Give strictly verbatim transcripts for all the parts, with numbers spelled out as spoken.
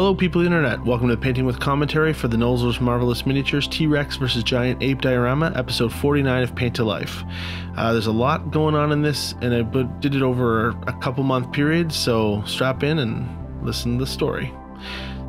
Hello people internet, welcome to Painting with Commentary for the Nolzur's Marvelous Miniatures T-Rex versus Giant Ape Diorama, episode forty-nine of Paint to Life. Uh, there's a lot going on in this, and I did it over a couple month period, so strap in and listen to the story.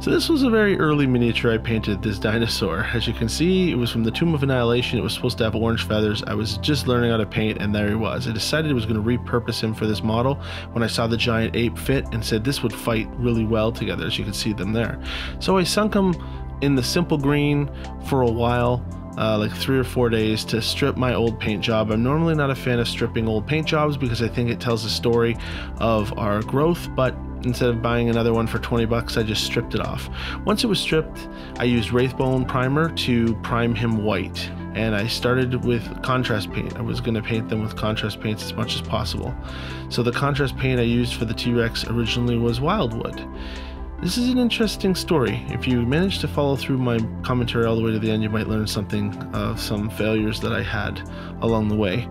So this was a very early miniature I painted, this dinosaur. As you can see, it was from the Tomb of Annihilation. It was supposed to have orange feathers. I was just learning how to paint, and there he was. I decided I was going to repurpose him for this model when I saw the giant ape fit and said this would fight really well together, as you can see them there. So I sunk him in the Simple Green for a while, Uh, like three or four days, to strip my old paint job. I'm normally not a fan of stripping old paint jobs because I think it tells a story of our growth, but instead of buying another one for twenty bucks, I just stripped it off. Once it was stripped, I used Wraithbone primer to prime him white, and I started with contrast paint. I was going to paint them with contrast paints as much as possible. So the contrast paint I used for the T-Rex originally was Wildwood. This is an interesting story. If you manage to follow through my commentary all the way to the end, you might learn something of some failures that I had along the way.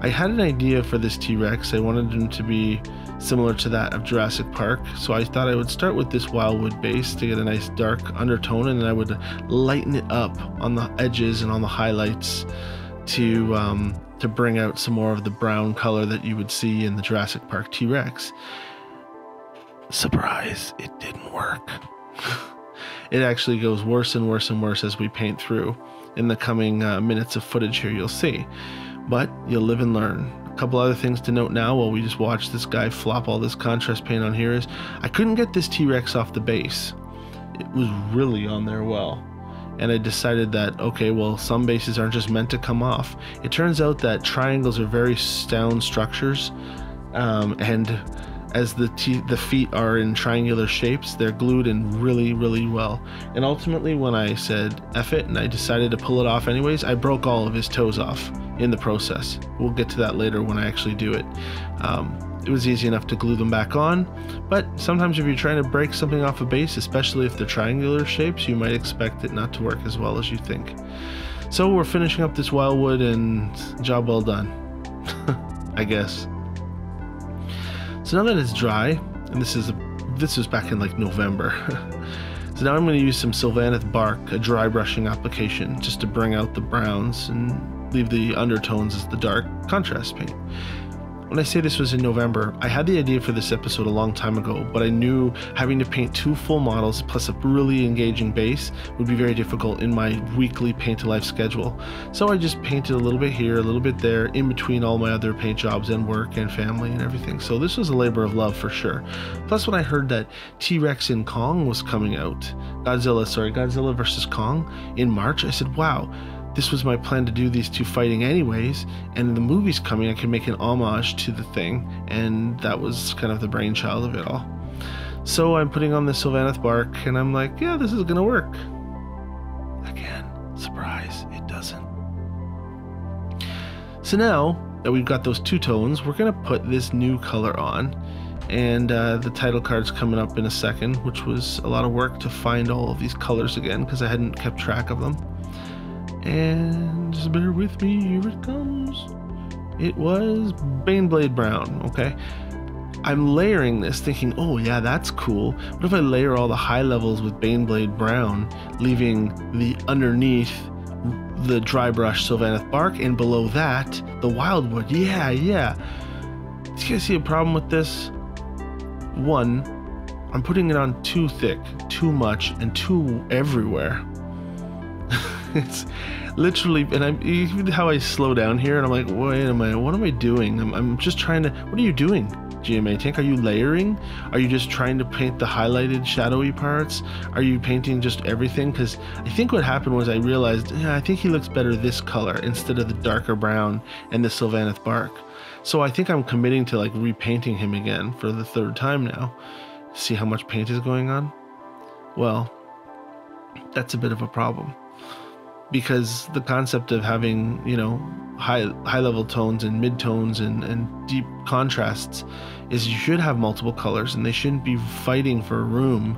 I had an idea for this T-Rex. I wanted him to be similar to that of Jurassic Park, so I thought I would start with this Wildwood base to get a nice dark undertone, and then I would lighten it up on the edges and on the highlights to um, to bring out some more of the brown color that you would see in the Jurassic Park T-Rex. Surprise, it didn't work. It actually goes worse and worse and worse as we paint through. In the coming uh, minutes of footage here, you'll see. But you'll live and learn. A couple other things to note now while we just watch this guy flop all this contrast paint on here is I couldn't get this T-Rex off the base. It was really on there well. And I decided that, okay, well, some bases aren't just meant to come off. It turns out that triangles are very sound structures, um, and as the, t the feet are in triangular shapes, they're glued in really, really well. And ultimately, when I said F it and I decided to pull it off anyways, I broke all of his toes off in the process. We'll get to that later when I actually do it. Um, it was easy enough to glue them back on, but sometimes if you're trying to break something off a base, especially if they're triangular shapes, you might expect it not to work as well as you think. So we're finishing up this Wildwood, and job well done, I guess. So now that it's dry, and this is this was back in like November. So now I'm going to use some Sylvaneth Bark, a dry brushing application, just to bring out the browns and leave the undertones as the dark contrast paint. When I say this was in November, I had the idea for this episode a long time ago, but I knew having to paint two full models plus a really engaging base would be very difficult in my weekly Paint to Life schedule. So I just painted a little bit here, a little bit there, in between all my other paint jobs and work and family and everything. So this was a labor of love for sure. Plus when I heard that T-Rex and Kong was coming out, Godzilla, sorry, Godzilla versus Kong in March, I said, wow. This was my plan to do these two fighting anyways, and the movie's coming, I can make an homage to the thing, and that was kind of the brainchild of it all. So I'm putting on the Sylvaneth Bark, and I'm like, yeah, this is gonna work. Again, surprise, it doesn't. So now that we've got those two tones, we're gonna put this new color on, and uh, the title card's coming up in a second, which was a lot of work to find all of these colors again, because I hadn't kept track of them. And just bear with me, here it comes. It was Baneblade Brown, okay? I'm layering this thinking, oh yeah, that's cool. What if I layer all the high levels with Baneblade Brown, leaving the underneath the dry brush Sylvaneth Bark, and below that, the Wildwood? Yeah, yeah. Do you guys see a problem with this? One, I'm putting it on too thick, too much, and too everywhere. It's literally, and I'm even how I slow down here, and I'm like, wait a minute, what am I doing? I'm, I'm just trying to, what are you doing, G M Atank? Are you layering? Are you just trying to paint the highlighted, shadowy parts? Are you painting just everything? Because I think what happened was I realized, yeah, I think he looks better this color instead of the darker brown and the Sylvaneth Bark. So I think I'm committing to like repainting him again for the third time now. See how much paint is going on? Well, that's a bit of a problem. Because the concept of having, you know, high high level tones and mid tones and, and deep contrasts is you should have multiple colors, and they shouldn't be fighting for a room.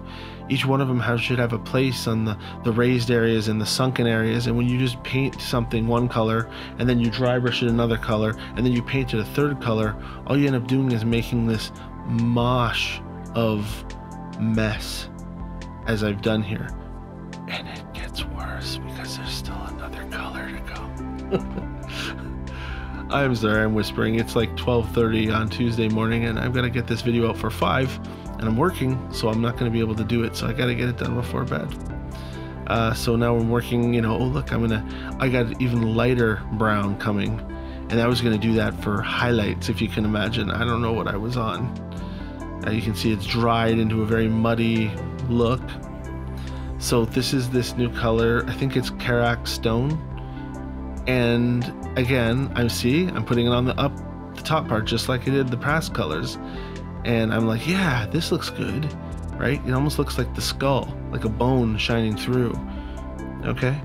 Each one of them have, should have a place on the, the raised areas and the sunken areas. And when you just paint something one color and then you dry brush it another color and then you paint it a third color, all you end up doing is making this mosh of mess. as I've done here. And it gets worse because there's still another color to come. I'm sorry, I'm whispering. It's like twelve thirty on Tuesday morning, and I've got to get this video out for five, and I'm working, so I'm not going to be able to do it. So I got to get it done before bed. Uh, so now I'm working, you know, oh, look, I'm going to, I got even lighter brown coming. And I was going to do that for highlights, if you can imagine. I don't know what I was on. Uh, you can see it's dried into a very muddy look. So this is this new color. I think it's Karak Stone. And again, I see I'm putting it on the up the top part, just like I did the past colors. And I'm like, yeah, this looks good, right? It almost looks like the skull, like a bone shining through. Okay.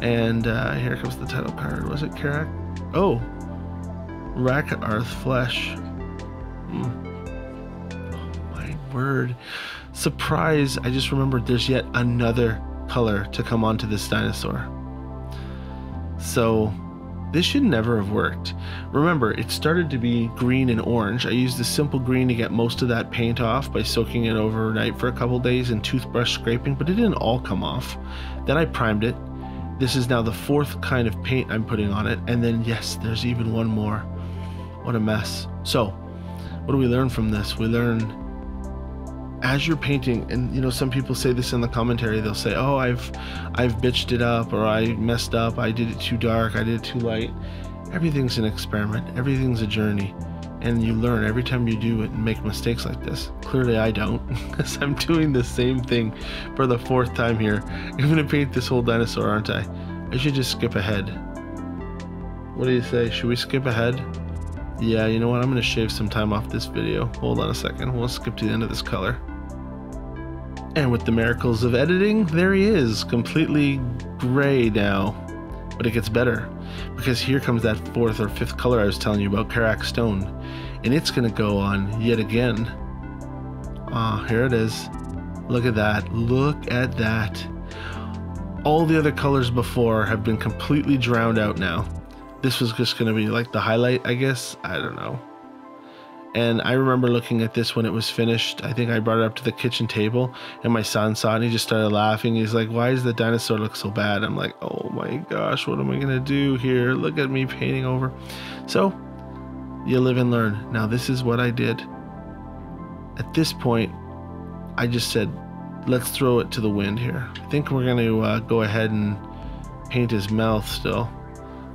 And uh, here comes the title card. Was it Karak? Oh. Rakarth Flesh. Mm. Oh my word. Surprise, I just remembered there's yet another color to come onto this dinosaur. So this should never have worked. Remember, it started to be green and orange. I used the simple green to get most of that paint off by soaking it overnight for a couple days and toothbrush scraping, but it didn't all come off. Then I primed it. This is now the fourth kind of paint I'm putting on it. And then yes, there's even one more. What a mess. So what do we learn from this? We learn, as you're painting, and you know, some people say this in the commentary, they'll say, oh, I've I've bitched it up, or I messed up, I did it too dark, I did it too light. Everything's an experiment, everything's a journey, and you learn every time you do it and make mistakes like this. Clearly I don't, because I'm doing the same thing for the fourth time here. I'm gonna paint this whole dinosaur, aren't I? I should just skip ahead. What do you say, should we skip ahead? Yeah, you know what, I'm gonna shave some time off this video. Hold on a second, we'll skip to the end of this color. And with the miracles of editing, there he is, completely gray now. But it gets better, because here comes that fourth or fifth color I was telling you about, Karak Stone. And it's gonna go on yet again. Ah, here it is. Look at that, look at that. All the other colors before have been completely drowned out now. This was just gonna be like the highlight, I guess, I don't know. And I remember looking at this when it was finished. I think I brought it up to the kitchen table and my son saw it and he just started laughing. He's like, why does the dinosaur look so bad? I'm like, oh my gosh, what am I gonna do here? Look at me painting over. So you live and learn. Now this is what I did. At this point, I just said, let's throw it to the wind here. I think we're gonna uh, go ahead and paint his mouth still.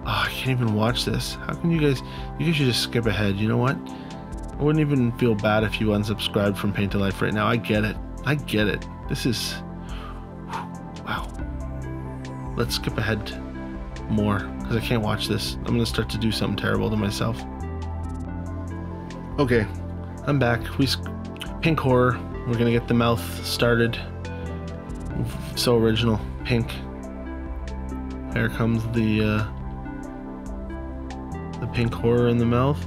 Oh, I can't even watch this. How can you guys, you guys should just skip ahead. You know what? I wouldn't even feel bad if you unsubscribed from Paint to Life right now. I get it. I get it. This is... Whew, wow. Let's skip ahead more, because I can't watch this. I'm going to start to do something terrible to myself. Okay. I'm back. We Pink Horror. We're going to get the mouth started. So original. Pink. There comes the, uh, the Pink Horror in the mouth.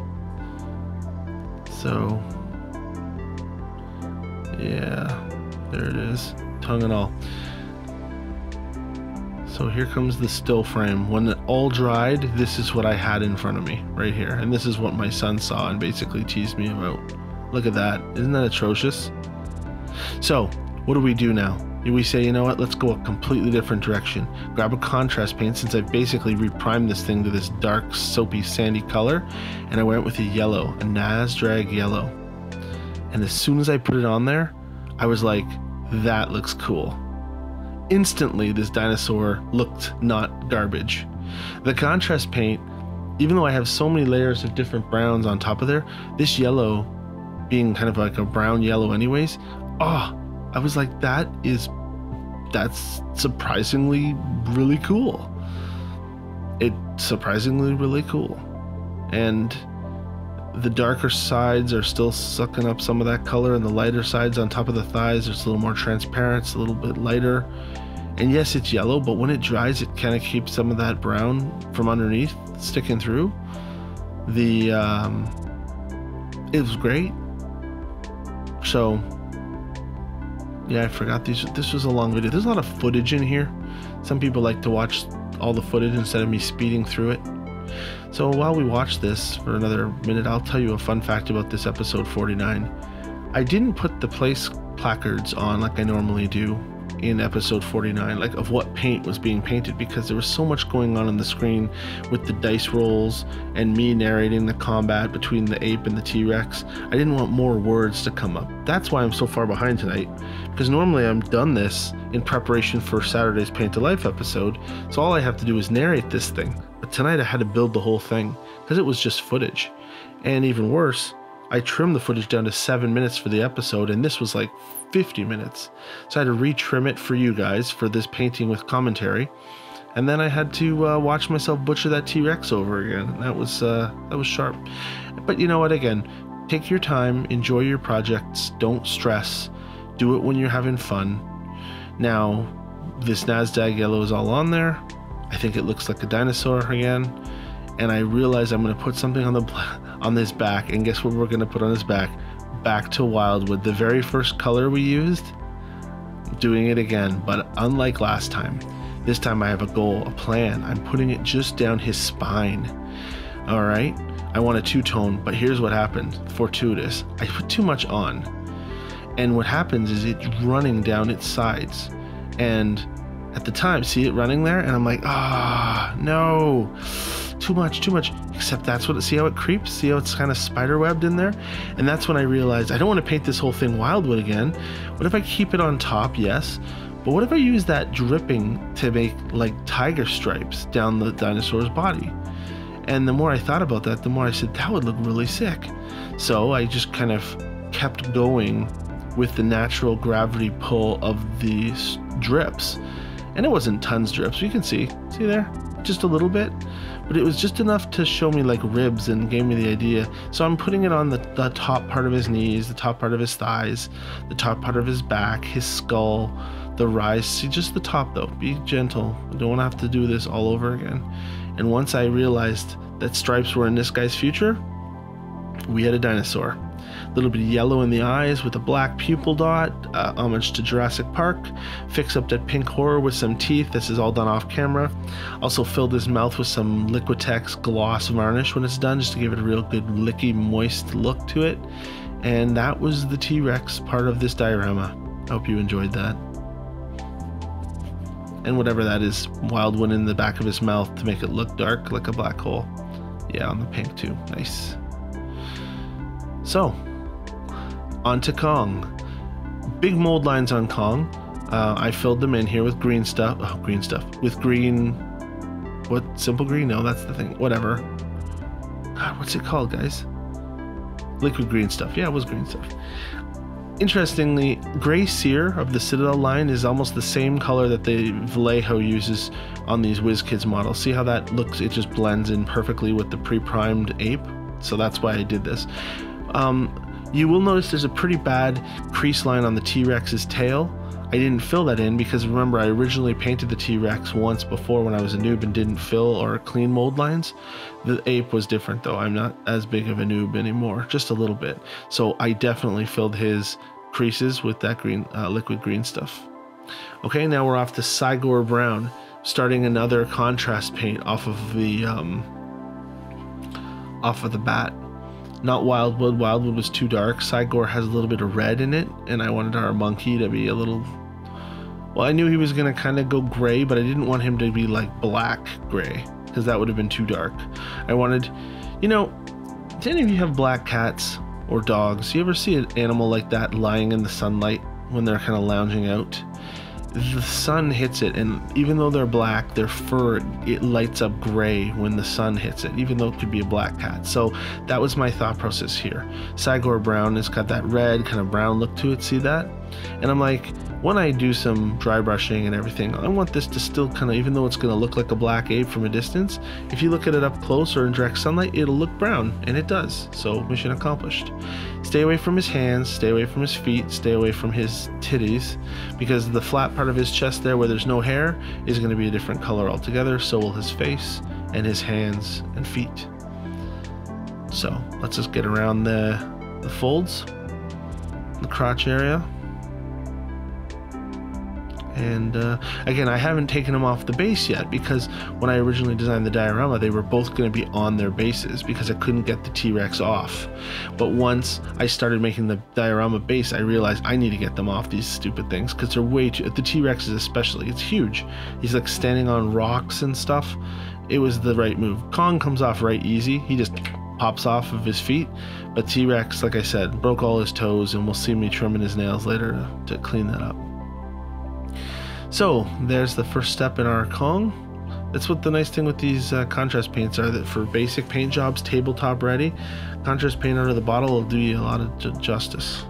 So, yeah, there it is, tongue and all. So here comes the still frame. When it all dried, this is what I had in front of me right here. And this is what my son saw and basically teased me about. Look at that, isn't that atrocious? So what do we do now? We say, you know what, let's go a completely different direction. Grab a contrast paint, since I've basically reprimed this thing to this dark, soapy, sandy color, and I went with a yellow, a Nazdreg Yellow. And as soon as I put it on there, I was like, that looks cool. Instantly, this dinosaur looked not garbage. The contrast paint, even though I have so many layers of different browns on top of there, this yellow, being kind of like a brown yellow anyways, ah. Oh, I was like, that is, that's surprisingly really cool. It surprisingly really cool. And the darker sides are still sucking up some of that color, and the lighter sides on top of the thighs, it's a little more transparent, it's a little bit lighter. And yes, it's yellow, but when it dries, it kind of keeps some of that brown from underneath sticking through. The, um, it was great. So, yeah, I forgot these. This was a long video. There's a lot of footage in here. Some people like to watch all the footage instead of me speeding through it. So while we watch this for another minute, I'll tell you a fun fact about this episode forty-nine. I didn't put the place placards on like I normally do. in episode forty-nine, like of what paint was being painted, because there was so much going on on the screen with the dice rolls and me narrating the combat between the ape and the T-Rex. I didn't want more words to come up. That's why I'm so far behind tonight, because normally I'm done this in preparation for Saturday's Paint to Life episode, so all I have to do is narrate this thing. But tonight I had to build the whole thing because it was just footage. And even worse, I trimmed the footage down to seven minutes for the episode, and this was like fifty minutes. So I had to retrim it for you guys for this painting with commentary, and then I had to uh, watch myself butcher that T-Rex over again. And that was uh, that was sharp. But you know what? Again, take your time, enjoy your projects, don't stress, do it when you're having fun. Now, this Nazdreg Yellow is all on there. I think it looks like a dinosaur again, and I realize I'm going to put something on the on this back, and guess what we're going to put on his back? Back to Wildwood, the very first color we used. Doing it again, but unlike last time, this time I have a goal, a plan. I'm putting it just down his spine. All right, I want a two-tone, but here's what happened, fortuitous. I put too much on, and what happens is it's running down its sides, and at the time, see it running there, and I'm like, ah, no, too much, too much. Except that's what, see how it creeps? See how it's kind of spiderwebbed in there? And that's when I realized I don't want to paint this whole thing Wildwood again. What if I keep it on top? Yes, but what if I use that dripping to make like tiger stripes down the dinosaur's body? And the more I thought about that, the more I said that would look really sick. So I just kind of kept going with the natural gravity pull of these drips. And it wasn't tons drips, you can see, see there, just a little bit, but it was just enough to show me like ribs and gave me the idea. So I'm putting it on the, the top part of his knees, the top part of his thighs, the top part of his back, his skull, the rise, see just the top though, be gentle. I don't want to have to do this all over again. And once I realized that stripes were in this guy's future, we had a dinosaur. A little bit of yellow in the eyes with a black pupil dot, uh, homage to Jurassic Park. Fix up that pink horror with some teeth. This is all done off camera. Also filled his mouth with some Liquitex gloss varnish when it's done, just to give it a real good licky, moist look to it. And that was the T-Rex part of this diorama. I hope you enjoyed that. And whatever that is, wild one in the back of his mouth to make it look dark like a black hole. Yeah, on the pink too. Nice. So, on to Kong. Big mold lines on Kong. Uh, I filled them in here with green stuff. Oh, green stuff. With green... What? Simple green? No, that's the thing. Whatever. God, what's it called, guys? Liquid green stuff. Yeah, it was green stuff. Interestingly, Gray Sear of the Citadel line is almost the same color that the Vallejo uses on these WizKids models. See how that looks? It just blends in perfectly with the pre-primed ape. So that's why I did this. Um, you will notice there's a pretty bad crease line on the T-Rex's tail. I didn't fill that in because remember I originally painted the T-Rex once before when I was a noob and didn't fill or clean mold lines. The ape was different though. I'm not as big of a noob anymore, just a little bit. So I definitely filled his creases with that green, uh, liquid green stuff. Okay, now we're off to Sygor Brown, starting another contrast paint off of the, um, off of the bat. Not Wildwood. Wildwood was too dark. Sygor has a little bit of red in it, and I wanted our monkey to be a little... Well, I knew he was going to kind of go gray, but I didn't want him to be like black gray, because that would have been too dark. I wanted... You know, do any of you have black cats or dogs? You ever see an animal like that lying in the sunlight when they're kind of lounging out? The sun hits it, and even though they're black, their fur, it lights up gray when the sun hits it, even though it could be a black cat. So that was my thought process here. Sygor Brown has got that red kind of brown look to it, see that? And I'm like, when I do some dry brushing and everything, I want this to still kind of, even though it's going to look like a black ape from a distance, if you look at it up close or in direct sunlight, it'll look brown, and it does. So mission accomplished. Stay away from his hands, stay away from his feet, stay away from his titties, because the flat part of his chest there where there's no hair is going to be a different color altogether, so will his face and his hands and feet. So let's just get around the, the folds, the crotch area. And uh, again, I haven't taken them off the base yet, because when I originally designed the diorama, they were both going to be on their bases because I couldn't get the T-Rex off. But once I started making the diorama base, I realized I need to get them off these stupid things, because they're way too, the T-Rex is especially, it's huge. He's like standing on rocks and stuff. It was the right move. Kong comes off right easy. He just pops off of his feet. But T-Rex, like I said, broke all his toes, and we'll see me trimming his nails later to clean that up. So there's the first step in our Kong. That's what the nice thing with these uh, contrast paints are, that for basic paint jobs, tabletop ready, contrast paint out of the bottle will do you a lot of ju justice.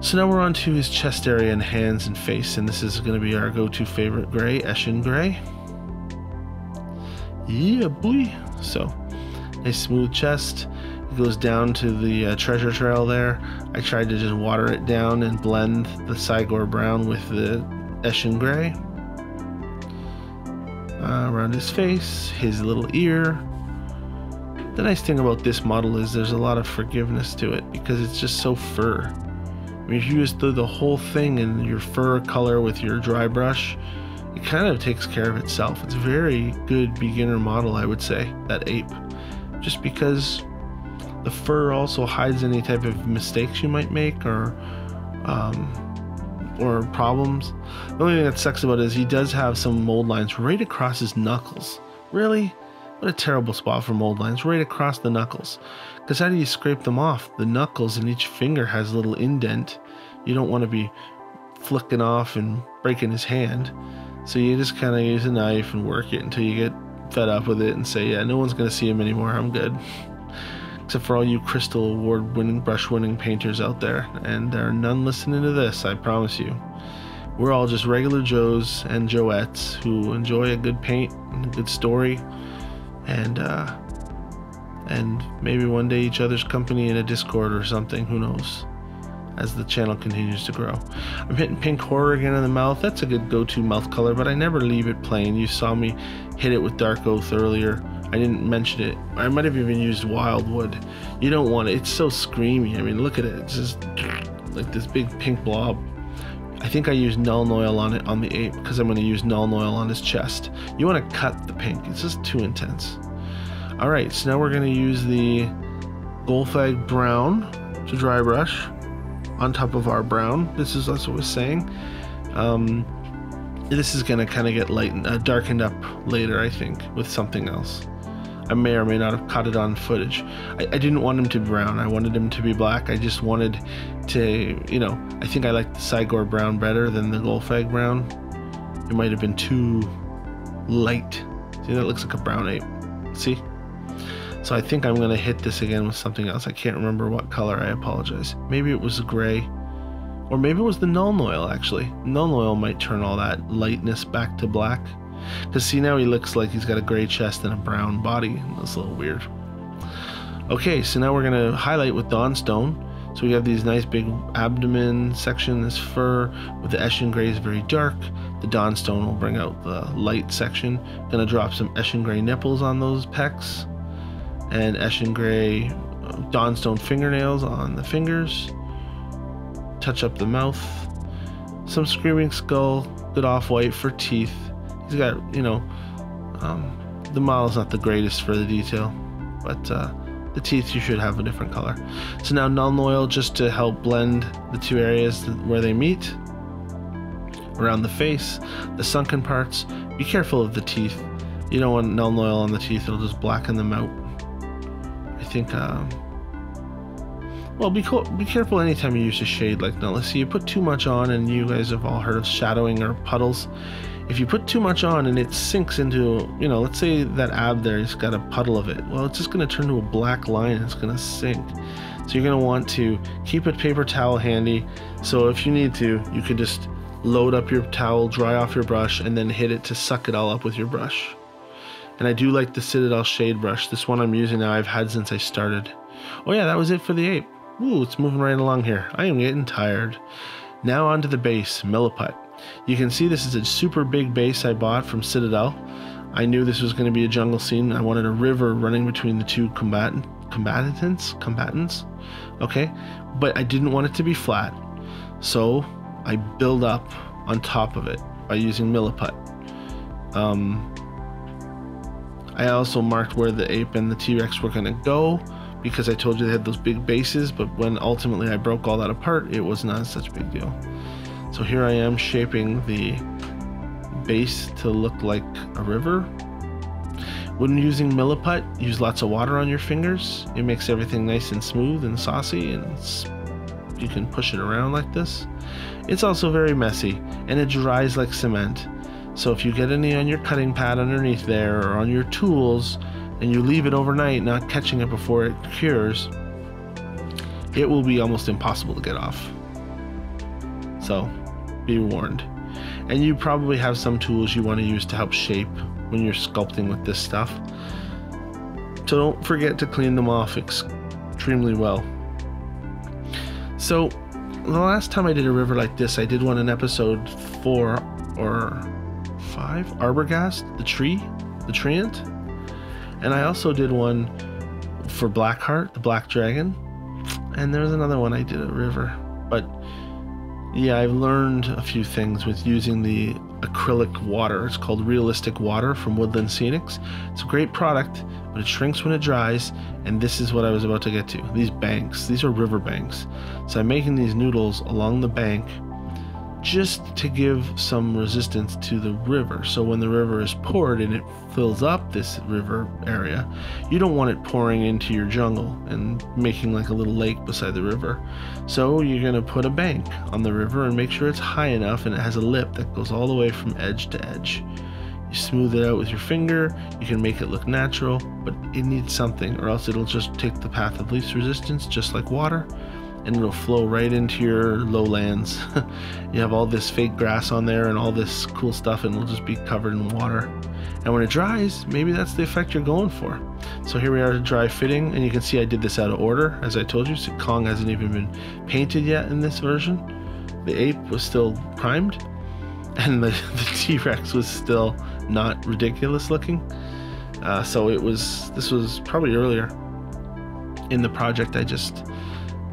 So now we're on to his chest area and hands and face, and this is going to be our go-to favorite gray, Eschen Gray. Yeah, boy. So nice smooth chest. Goes down to the uh, treasure trail there. I tried to just water it down and blend the Sygor Brown with the Eschen Gray. Uh, around his face, his little ear. The nice thing about this model is there's a lot of forgiveness to it because it's just so fur. I mean, if you just do the whole thing in your fur color with your dry brush, it kind of takes care of itself. It's a very good beginner model, I would say, that ape. Just because the fur also hides any type of mistakes you might make or um, or problems. The only thing that sucks about it is he does have some mold lines right across his knuckles. Really? What a terrible spot for mold lines, right across the knuckles. Because how do you scrape them off? The knuckles in each finger has a little indent. You don't want to be flicking off and breaking his hand. So you just kind of use a knife and work it until you get fed up with it and say, yeah, no one's going to see him anymore. I'm good. Except for all you Crystal Award-winning, brush-winning painters out there, and there are none listening to this, I promise you. We're all just regular Joes and Joettes who enjoy a good paint and a good story, and uh, and maybe one day each other's company in a Discord or something, who knows, as the channel continues to grow. I'm hitting Pink Horror again in the mouth. That's a good go-to mouth color, but I never leave it plain. You saw me hit it with Dark Oath earlier. I didn't mention it. I might have even used Wildwood. You don't want it. It's so screamy. I mean, look at it. It's just like this big pink blob. I think I used Nuln Oil on it on the ape because I'm going to use Nuln Oil on his chest. You want to cut the pink. It's just too intense. All right, so now we're going to use the Golfag Brown to dry brush on top of our brown. This is that's what I was saying. Um, this is going to kind of get lightened, uh, darkened up later, I think, with something else. I may or may not have caught it on footage. I, I didn't want him to brown. I wanted him to be black. I just wanted to, you know, I think I liked the Sygor Brown better than the Golfag Brown. It might have been too light. See, that looks like a brown ape. See? So I think I'm going to hit this again with something else. I can't remember what color. I apologize. Maybe it was gray. Or maybe it was the Nuln Oil, actually. Nuln Oil might turn all that lightness back to black. Because see, now he looks like he's got a gray chest and a brown body. That's a little weird. Okay, so now we're going to highlight with Dawnstone. So we have these nice big abdomen section, this fur. With the Eschen Gray is very dark. The Dawnstone will bring out the light section. Going to drop some Eschen Gray nipples on those pecs. And Eschen Gray uh, Dawnstone fingernails on the fingers. Touch up the mouth. Some Screaming Skull. Good off-white for teeth. He's got, you know, um, the model's not the greatest for the detail, but uh, the teeth you should have a different color. So now Nuln Oil just to help blend the two areas where they meet. Around the face, the sunken parts. Be careful of the teeth. You don't want Nuln Oil on the teeth, it'll just blacken them out. I think, um, well, be, be careful anytime you use a shade like Nuln Oil. See, you put too much on, and you guys have all heard of shadowing or puddles. If you put too much on and it sinks into, you know, let's say that ab there has got a puddle of it. Well, it's just going to turn to a black line and it's going to sink. So you're going to want to keep a paper towel handy. So if you need to, you could just load up your towel, dry off your brush, and then hit it to suck it all up with your brush. And I do like the Citadel shade brush. This one I'm using now I've had since I started. Oh yeah, that was it for the ape. Ooh, it's moving right along here. I am getting tired. Now onto the base, Milliput. You can see this is a super big base I bought from Citadel. I knew this was going to be a jungle scene. I wanted a river running between the two combatant, combatants, combatants. Okay, but I didn't want it to be flat. So I build up on top of it by using Milliput. Um, I also marked where the ape and the T-Rex were going to go, because I told you they had those big bases, but when ultimately I broke all that apart, it was not such a big deal. So here I am shaping the base to look like a river. When using Milliput, use lots of water on your fingers. It makes everything nice and smooth and saucy, and it's, you can push it around like this. It's also very messy, and it dries like cement. So if you get any on your cutting pad underneath there or on your tools, and you leave it overnight not catching it before it cures, it will be almost impossible to get off. So be warned. And you probably have some tools you want to use to help shape when you're sculpting with this stuff. So don't forget to clean them off extremely well. So the last time I did a river like this, I did one in episode four or five, Arborgast, the tree, the treant. And I also did one for Blackheart, the black dragon. And there was another one I did a river. But yeah, I've learned a few things with using the acrylic water. It's called Realistic Water from Woodland Scenics. It's a great product, but it shrinks when it dries. And this is what I was about to get to. These banks, these are river banks. So I'm making these noodles along the bank just to give some resistance to the river. So when the river is poured and it fills up this river area, you don't want it pouring into your jungle and making like a little lake beside the river. So you're gonna put a bank on the river and make sure it's high enough and it has a lip that goes all the way from edge to edge. You smooth it out with your finger, you can make it look natural, but it needs something or else it'll just take the path of least resistance, just like water, and it'll flow right into your lowlands. You have all this fake grass on there and all this cool stuff, and it'll just be covered in water. And when it dries, maybe that's the effect you're going for. So here we are, dry fitting, and you can see I did this out of order, as I told you. So Kong hasn't even been painted yet in this version. The ape was still primed, and the, the T-Rex was still not ridiculous looking. Uh, so it was, this was probably earlier in the project. I just,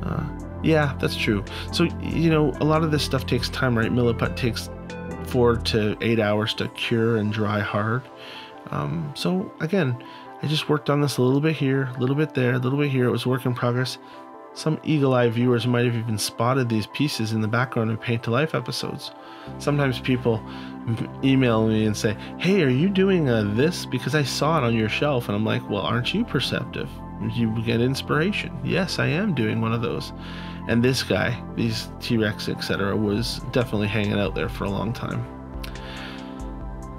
uh, yeah, that's true. So, you know, a lot of this stuff takes time, right? Milliput takes four to eight hours to cure and dry hard. Um, so again, I just worked on this a little bit here, a little bit there, a little bit here. It was a work in progress. Some eagle-eye viewers might have even spotted these pieces in the background of Paint to Life episodes. Sometimes people email me and say, hey, are you doing uh, this? Because I saw it on your shelf. And I'm like, well, aren't you perceptive? You get inspiration. Yes, I am doing one of those. And this guy, these T-Rex, et cetera, was definitely hanging out there for a long time.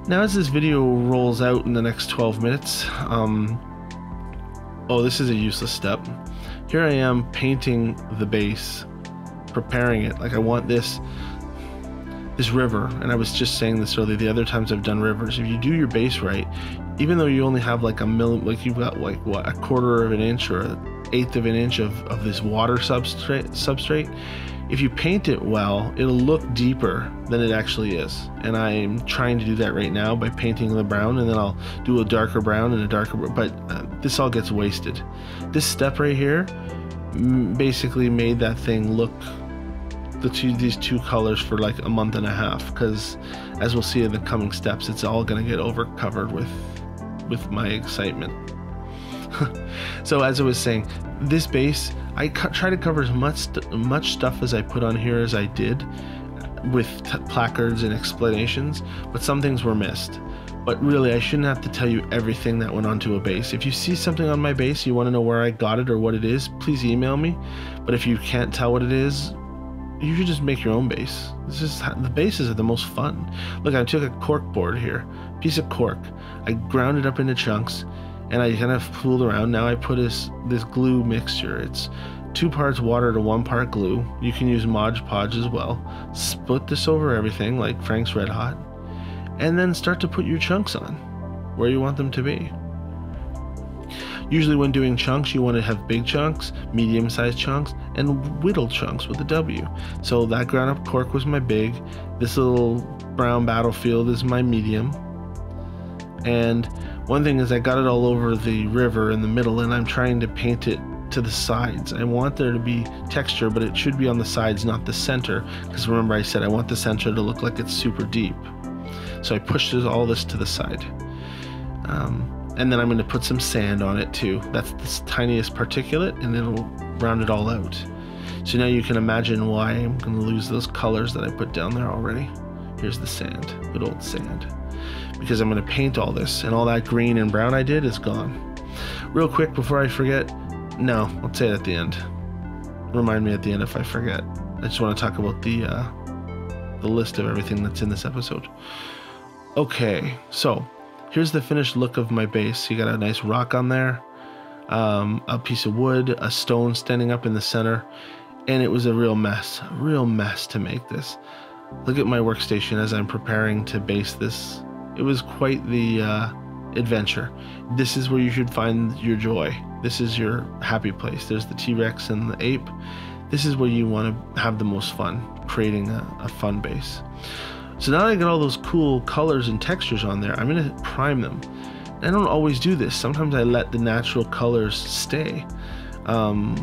Now, as this video rolls out in the next twelve minutes, um, oh, this is a useless step. Here I am painting the base, preparing it. Like I want this, this river, and I was just saying this earlier, the other times I've done rivers, if you do your base right, even though you only have like a mill, like you've got like what, a quarter of an inch or an eighth of an inch of, of this water substrate, substrate, if you paint it well, it'll look deeper than it actually is. And I'm trying to do that right now by painting the brown, and then I'll do a darker brown and a darker, but uh, this all gets wasted. This step right here basically made that thing look the two, these two colors for like a month and a half, because as we'll see in the coming steps, it's all gonna get over covered with with my excitement. So as I was saying, this base, I try to cover as much, much stuff as I put on here as I did with placards and explanations, but some things were missed. But really, I shouldn't have to tell you everything that went onto a base. If you see something on my base, you want to know where I got it or what it is, please email me. But if you can't tell what it is, you should just make your own base. This is how, the bases are the most fun. Look, I took a cork board here, piece of cork. I ground it up into chunks, and I kind of fooled around. Now I put this this glue mixture. It's two parts water to one part glue. You can use Mod Podge as well. Split this over everything like Frank's Red Hot, and then start to put your chunks on where you want them to be. Usually when doing chunks, you want to have big chunks, medium-sized chunks, and whittle chunks with a W. So that ground-up cork was my big, this little brown battlefield is my medium. And one thing is I got it all over the river in the middle, and I'm trying to paint it to the sides. I want there to be texture, but it should be on the sides, not the center, because remember I said I want the center to look like it's super deep. So I pushed all this to the side. Um, and then I'm going to put some sand on it too. That's the tiniest particulate, and it'll round it all out. So now you can imagine why I'm going to lose those colors that I put down there already. Here's the sand, good old sand. Because I'm going to paint all this, and all that green and brown I did is gone. Real quick before I forget, no, I'll say it at the end. Remind me at the end if I forget. I just want to talk about the, uh, the list of everything that's in this episode. Okay, so here's the finished look of my base. You got a nice rock on there, um, a piece of wood, a stone standing up in the center, and it was a real mess, a real mess to make this. Look at my workstation as I'm preparing to base this. It was quite the uh, adventure. This is where you should find your joy. This is your happy place. There's the T-Rex and the ape. This is where you want to have the most fun, creating a, a fun base. So now that I got all those cool colors and textures on there, I'm going to prime them. I don't always do this. Sometimes I let the natural colors stay. Um,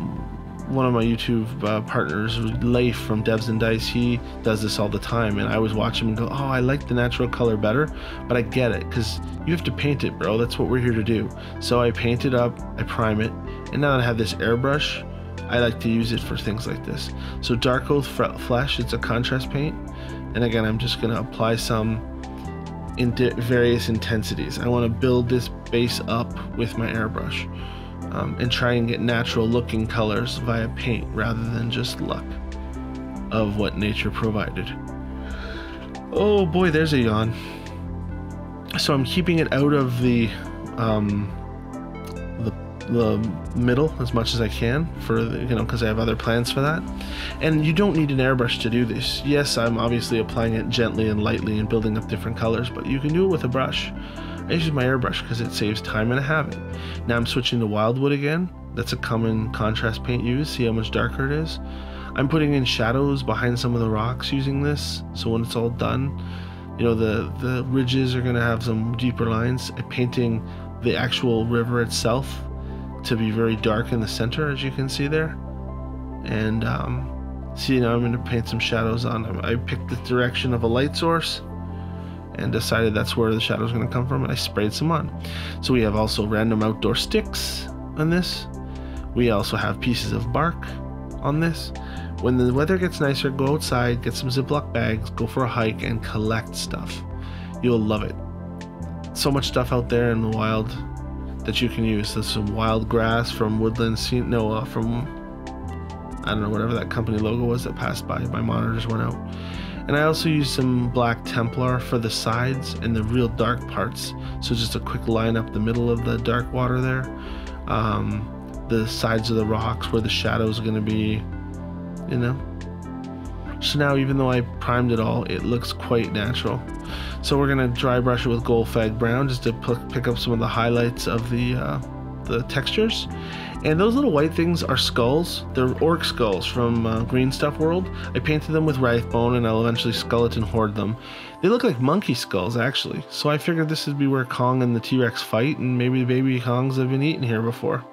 one of my YouTube uh, partners, Leif from Devs and Dice, he does this all the time. And I always watch him and go, oh, I like the natural color better. But I get it, because you have to paint it, bro. That's what we're here to do. So I paint it up, I prime it. And now that I have this airbrush, I like to use it for things like this. So Dark Oath Flesh, it's a contrast paint. And again, I'm just going to apply some in various intensities. I want to build this base up with my airbrush um, and try and get natural looking colors via paint rather than just luck of what nature provided. Oh boy, there's a yawn. So I'm keeping it out of the, um, the, the middle as much as I can for the, you know, because I have other plans for that. And you don't need an airbrush to do this. Yes, I'm obviously applying it gently and lightly and building up different colors, but you can do it with a brush. I use my airbrush because it saves time and I have it. Now I'm switching to Wildwood again. That's a common contrast paint used. See how much darker it is? I'm putting in shadows behind some of the rocks using this. So when it's all done, you know, the, the ridges are gonna have some deeper lines. I'm painting the actual river itself to be very dark in the center, as you can see there. And um, see, now I'm going to paint some shadows on them. I picked the direction of a light source and decided that's where the shadow's going to come from, and I sprayed some on. So we have also random outdoor sticks on this. We also have pieces of bark on this. When the weather gets nicer, go outside, get some Ziploc bags, go for a hike, and collect stuff. You'll love it. So much stuff out there in the wild that you can use. There's some wild grass from Woodland Scenics, no, uh, from... I don't know, whatever that company logo was that passed by. My monitors went out. And I also used some black Templar for the sides and the real dark parts. So just a quick line up the middle of the dark water there. Um, the sides of the rocks where the shadows are going to be, you know. So now even though I primed it all, it looks quite natural. So we're going to dry brush it with Golfag Brown just to pick up some of the highlights of the, uh, the textures. And those little white things are skulls. They're orc skulls from uh, Green Stuff World. I painted them with Wraithbone, and I'll eventually skeleton hoard them. They look like monkey skulls, actually. So I figured this would be where Kong and the T-Rex fight, and maybe the baby Kongs have been eaten here before.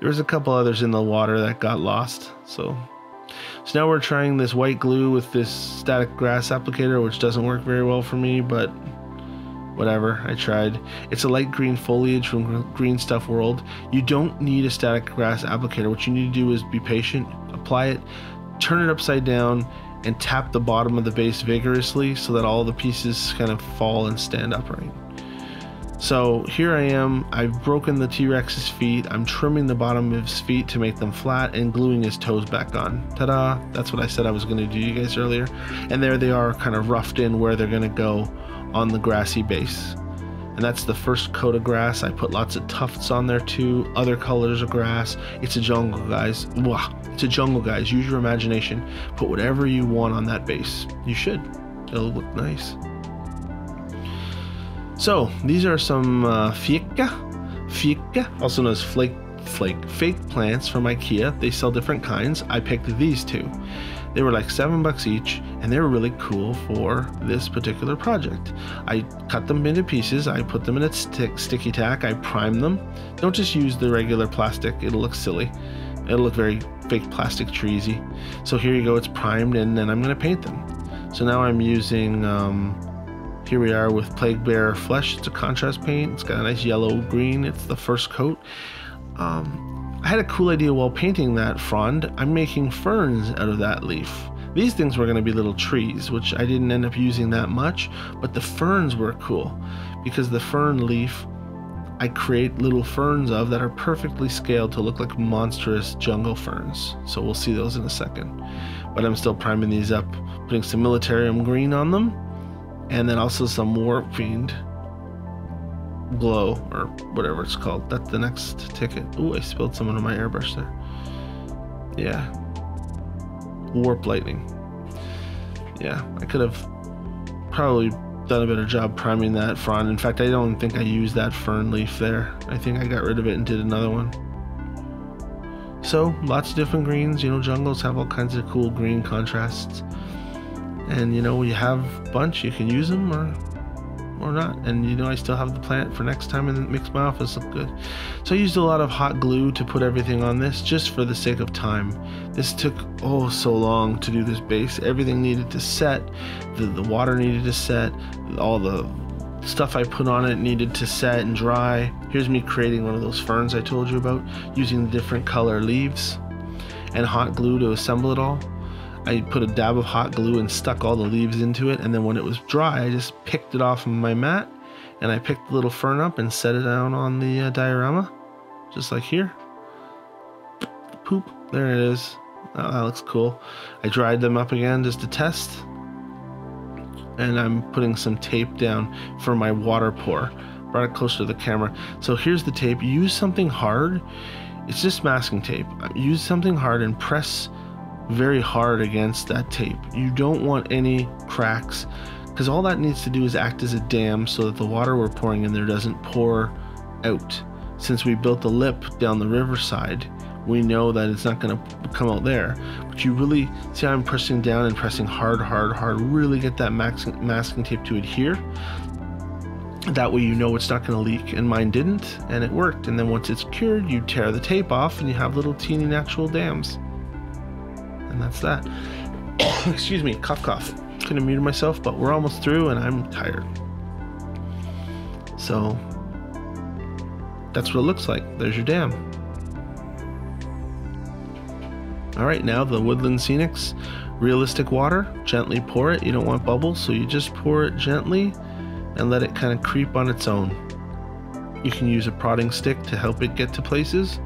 There was a couple others in the water that got lost. So, so now we're trying this white glue with this static grass applicator, which doesn't work very well for me, but whatever, I tried. It's a light green foliage from Green Stuff World. You don't need a static grass applicator. What you need to do is be patient, apply it, turn it upside down, and tap the bottom of the base vigorously so that all the pieces kind of fall and stand upright. So here I am, I've broken the T-Rex's feet, I'm trimming the bottom of his feet to make them flat and gluing his toes back on. Ta-da! That's what I said I was going to do you guys earlier. And there they are, kind of roughed in where they're going to go on the grassy base. And that's the first coat of grass. I put lots of tufts on there too, other colors of grass. It's a jungle, guys. Wow, it's a jungle, guys. Use your imagination. Put whatever you want on that base. You should. It'll look nice. So these are some uh, fica, fica, also known as flake, flake, fake plants from IKEA. They sell different kinds. I picked these two. They were like seven bucks each, and they were really cool for this particular project. I cut them into pieces, I put them in a stick, sticky tack, I primed them. Don't just use the regular plastic, it'll look silly. It'll look very fake plastic treesy. So here you go, it's primed, and then I'm gonna paint them. So now I'm using, um, here we are with Plague Bearer Flesh. It's a contrast paint, it's got a nice yellow green, it's the first coat. Um, I had a cool idea while painting that frond. I'm making ferns out of that leaf. These things were going to be little trees, which I didn't end up using that much, but the ferns were cool because the fern leaf I create little ferns of that are perfectly scaled to look like monstrous jungle ferns. So we'll see those in a second. But I'm still priming these up, putting some Militarium green on them, and then also some Warp Fiend glow or whatever it's called. That's the next ticket. Ooh, I spilled someone on my airbrush there. Yeah. Warp lightning. Yeah, I could have probably done a better job priming that frond. In fact, I don't think I used that fern leaf there. I think I got rid of it and did another one. So lots of different greens. You know, jungles have all kinds of cool green contrasts. And you know, when you have a bunch, you can use them or or not. And you know, I still have the plant for next time, and it makes my office look good. So I used a lot of hot glue to put everything on this, just for the sake of time. This took oh so long to do this base. Everything needed to set, the, the water needed to set, all the stuff I put on it needed to set and dry. Here's me creating one of those ferns I told you about, using the different color leaves and hot glue to assemble it all. I put a dab of hot glue and stuck all the leaves into it, and then when it was dry, I just picked it off of my mat, and I picked the little fern up and set it down on the uh, diorama, just like here. Poop, there it is. Oh, that looks cool. I dried them up again just to test, and I'm putting some tape down for my water pour. Brought it closer to the camera. So here's the tape. Use something hard. It's just masking tape. Use something hard and press very hard against that tape. You don't want any cracks, because all that needs to do is act as a dam so that the water we're pouring in there doesn't pour out. Since we built the lip down the riverside, we know that it's not going to come out there. But you really see how I'm pressing down and pressing hard, hard, hard, really get that masking tape to adhere. That way you know it's not going to leak, and mine didn't, and it worked. And then once it's cured, you tear the tape off and you have little teeny natural dams. And that's that. Excuse me, cough cough. Couldn't have muted myself, but we're almost through and I'm tired. So that's what it looks like. There's your dam. All right, now the Woodland Scenics, realistic water. Gently pour it. You don't want bubbles, so you just pour it gently and let it kind of creep on its own. You can use a prodding stick to help it get to places.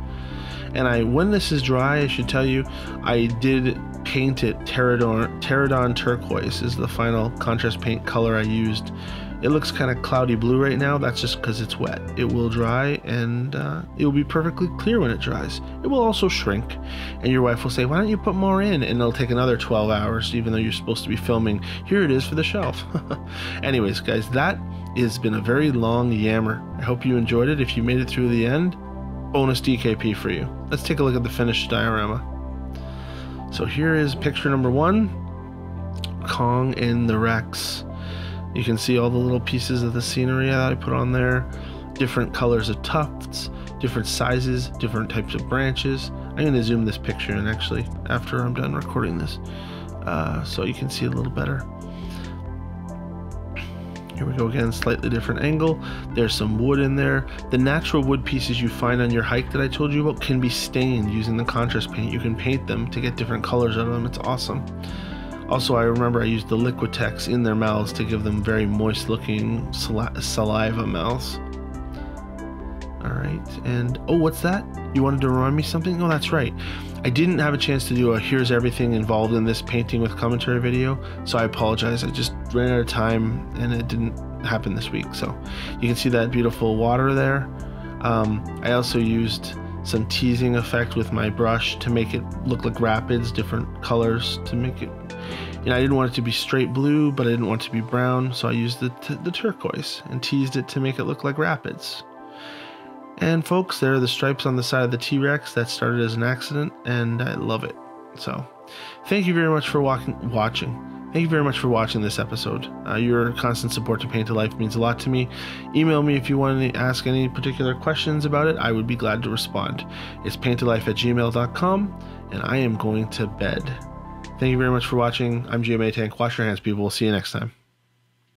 And I, when this is dry, I should tell you, I did paint it Pterodon, Pterodon turquoise is the final contrast paint color I used. It looks kind of cloudy blue right now. That's just because it's wet. It will dry, and uh, it will be perfectly clear when it dries. It will also shrink, and your wife will say, why don't you put more in? And it'll take another twelve hours, even though you're supposed to be filming. Here it is for the shelf. Anyways, guys, that has been a very long yammer. I hope you enjoyed it. If you made it through the end, bonus D K P for you. Let's take a look at the finished diorama. So here is picture number one, Kong and the Rex. You can see all the little pieces of the scenery that I put on there, different colors of tufts, different sizes, different types of branches. I'm going to zoom this picture in actually after I'm done recording this, uh, so you can see a little better. Here we go again, slightly different angle. There's some wood in there. The natural wood pieces you find on your hike that I told you about can be stained using the contrast paint. You can paint them to get different colors out of them. It's awesome. Also, I remember I used the Liquitex in their mouths to give them very moist looking sal saliva mouths. All right, and oh, what's that? You wanted to remind me something? Oh, that's right. I didn't have a chance to do a here's everything involved in this painting with commentary video, so I apologize. I just ran out of time and it didn't happen this week. So you can see that beautiful water there. Um, I also used some teasing effect with my brush to make it look like rapids, different colors to make it. You know, I didn't want it to be straight blue, but I didn't want it to be brown, so I used the, t the turquoise and teased it to make it look like rapids. And folks, there are the stripes on the side of the T-Rex that started as an accident, and I love it. So Thank you very much for walking, watching. Thank you very much for watching this episode. Uh, your constant support to Paint to Life means a lot to me. Email me if you want to ask any particular questions about it. I would be glad to respond. It's painttolife at gmail dot com, and I am going to bed. Thank you very much for watching. I'm G M Atank. Wash your hands, people. We'll see you next time.